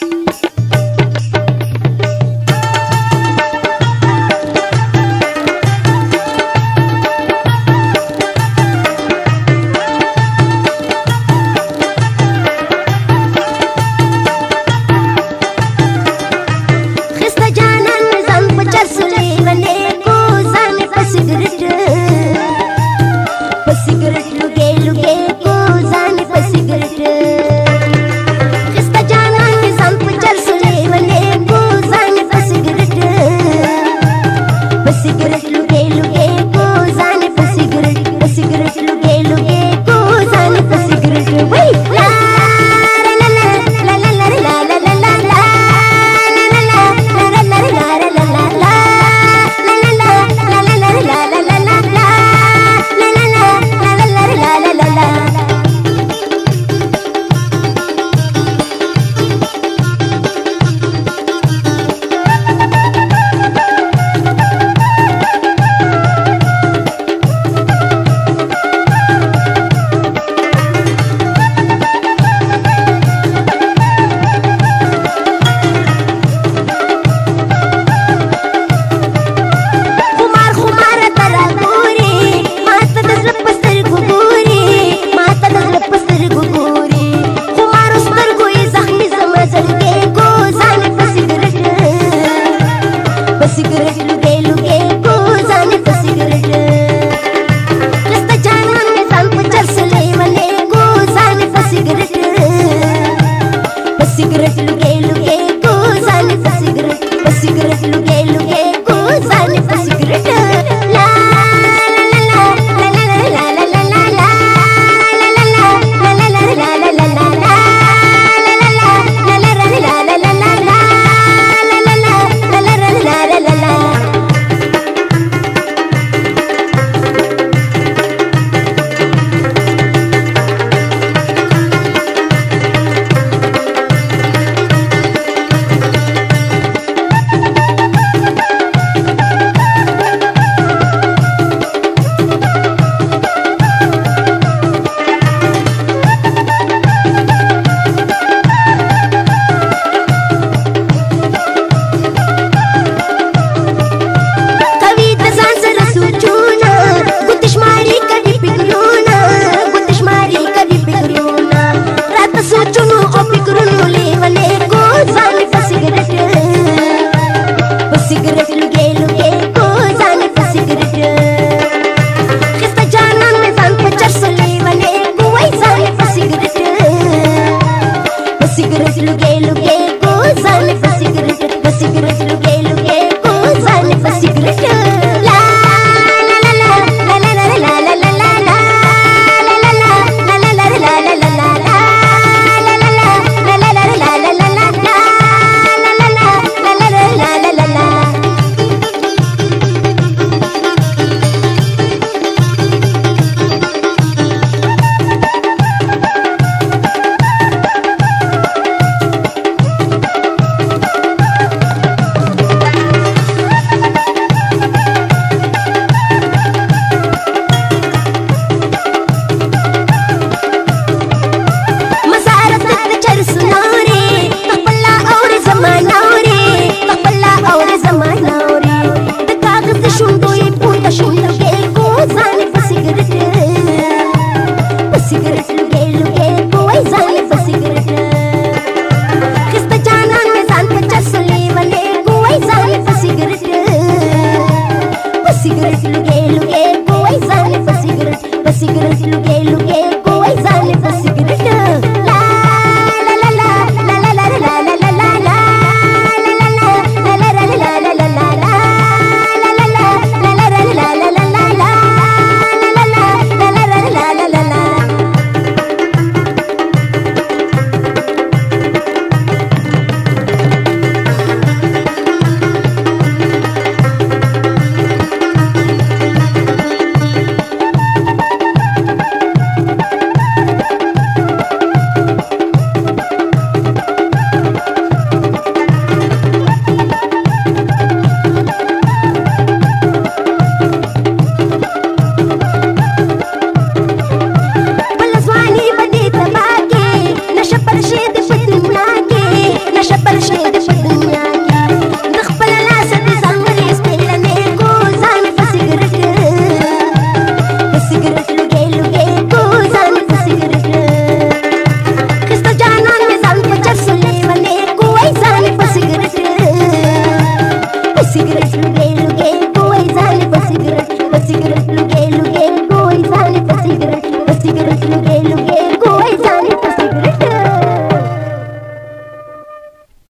Luke, go, Zane, for cigarette.